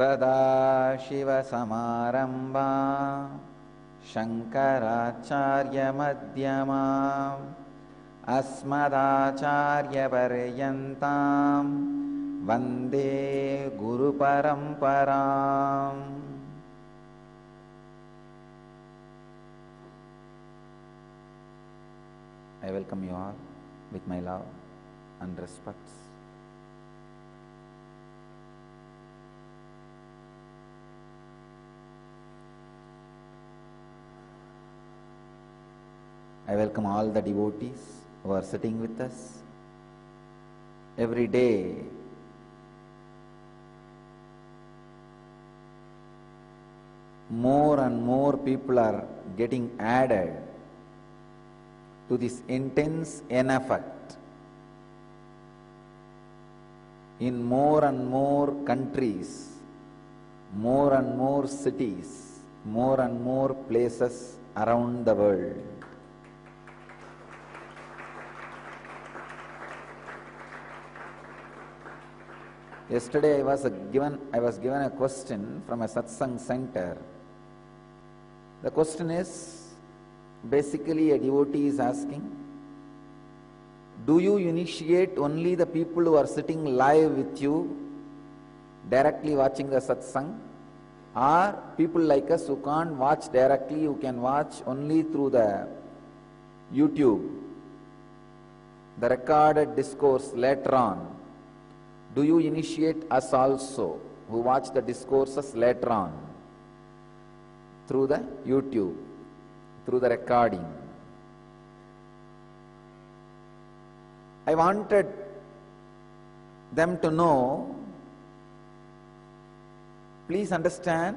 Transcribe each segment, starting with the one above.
Sada Shiva Samaramba Shankaracharya Madhyamam Asmadacharya Vareyantam Vande Guru Param. I welcome you all with my love and respects. I welcome all the devotees who are sitting with us. Every day, more and more people are getting added to this intense effort in more and more countries, more and more cities, more and more places around the world. Yesterday I was given a question from a satsang center. The question is, basically, a devotee is asking, do you initiate only the people who are sitting live with you, directly watching the satsang, or people like us who can't watch directly, who can watch only through the YouTube, the recorded discourse later on? Do you initiate us also, who watch the discourses later on, through the YouTube? Through the recording. I wanted them to know, please understand,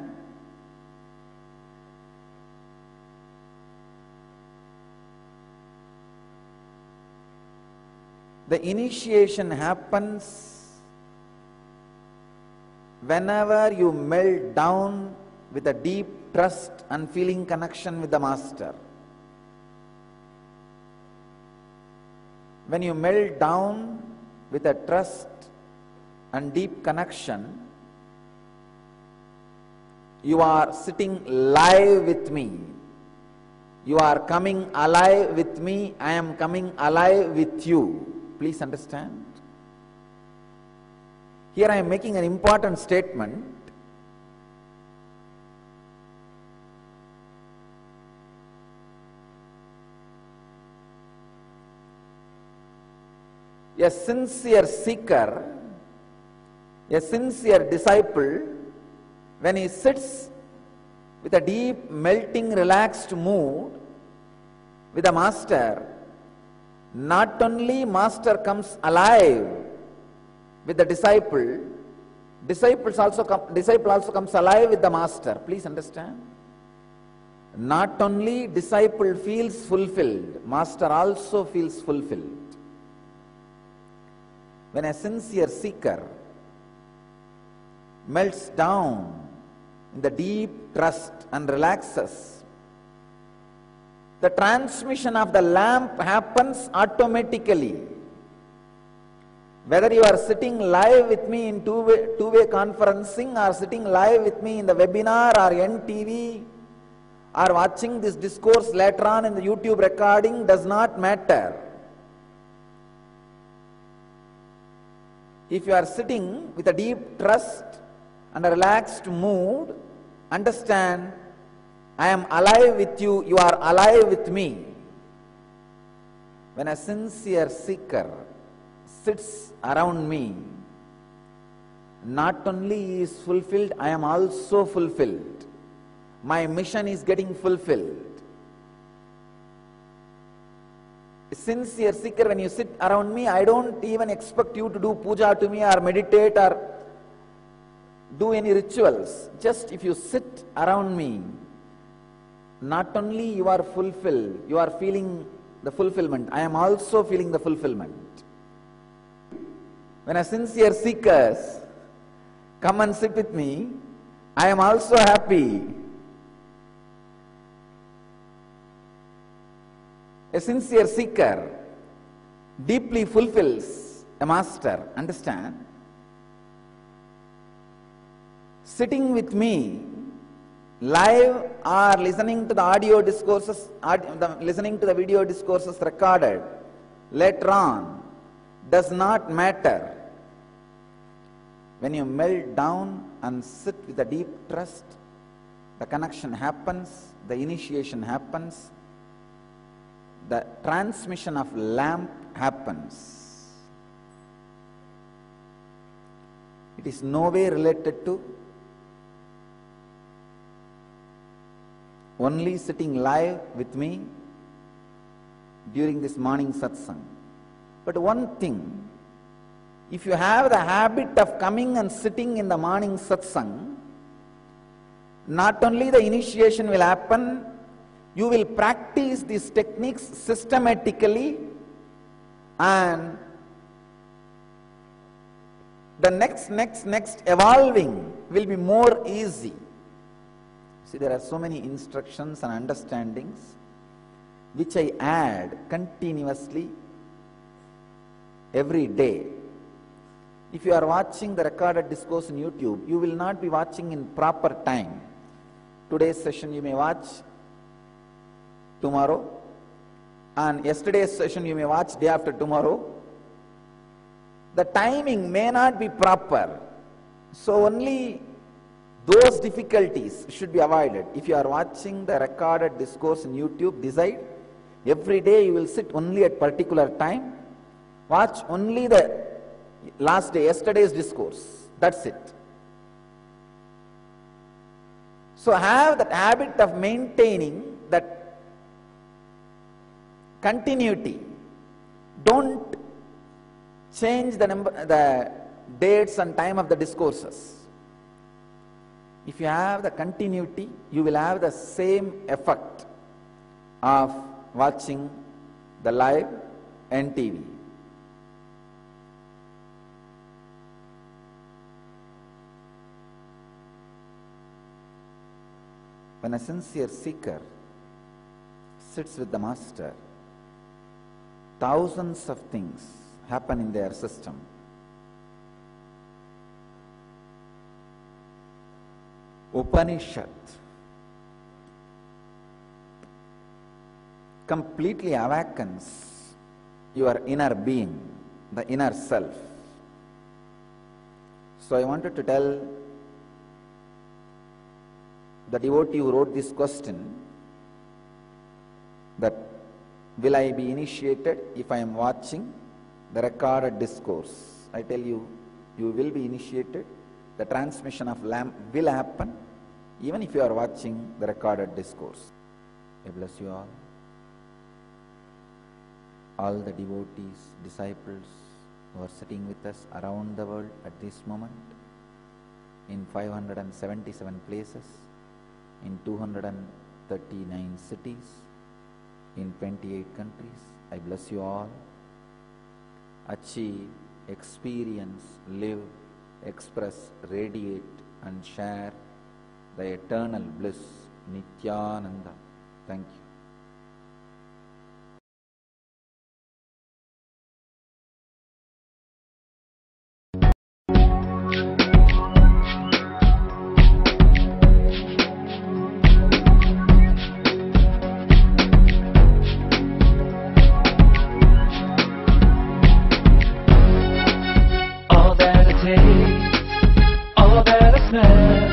the initiation happens whenever you melt down with a deep trust and feeling connection with the Master. When you melt down with a trust and deep connection, you are sitting live with me. You are coming alive with me. I am coming alive with you. Please understand. Here I am making an important statement. A sincere seeker, a sincere disciple, when he sits with a deep, melting, relaxed mood with the Master, not only Master comes alive with the disciple, disciple also comes alive with the Master. Please understand. Not only disciple feels fulfilled, Master also feels fulfilled. When a sincere seeker melts down in the deep trust and relaxes, the transmission of the lamp happens automatically. Whether you are sitting live with me in two-way conferencing, or sitting live with me in the webinar or NTV, or watching this discourse later on in the YouTube recording, does not matter. If you are sitting with a deep trust and a relaxed mood, understand, I am alive with you, you are alive with me. When a sincere seeker sits around me, not only he is fulfilled, I am also fulfilled. My mission is getting fulfilled. Sincere seeker, when you sit around me, I don't even expect you to do puja to me or meditate or do any rituals. Just if you sit around me, not only you are fulfilled, you are feeling the fulfillment. I am also feeling the fulfillment. When a sincere seeker comes and sit with me, I am also happy. A sincere seeker deeply fulfills a Master. Understand? sitting with me live or listening to the audio discourses, listening to the video discourses recorded later on does not matter. When you melt down and sit with a deep trust, the connection happens, the initiation happens, the transmission of lamp happens. It is no way related to only sitting live with me during this morning satsang. But one thing, if you have the habit of coming and sitting in the morning satsang, not only the initiation will happen, you will practice these techniques systematically, and the next evolving will be more easy. See, there are so many instructions and understandings which I add continuously every day. If you are watching the recorded discourse on YouTube, you will not be watching in proper time. Today's session you may watch tomorrow, and yesterday's session you may watch day after tomorrow. The timing may not be proper, so only those difficulties should be avoided. If you are watching the recorded discourse on YouTube, decide every day you will sit only at particular time, watch only the last day, yesterday's discourse, that's it. So have that habit of maintaining that continuity. Don't change the dates and time of the discourses. If you have the continuity, you will have the same effect of watching the live NTV. When a sincere seeker sits with the master, thousands of things happen in their system. Upanishad completely awakens your inner being, the inner self. So I wanted to tell the devotee who wrote this question that, will I be initiated if I am watching the recorded discourse? I tell you, you will be initiated. The transmission of lamp will happen, even if you are watching the recorded discourse. I bless you all. All the devotees, disciples who are sitting with us around the world at this moment, in 577 places, in 239 cities, in 28 countries, I bless you all. Achieve, experience, live, express, radiate and share the eternal bliss. Nithyananda. Thank you. All that I smell.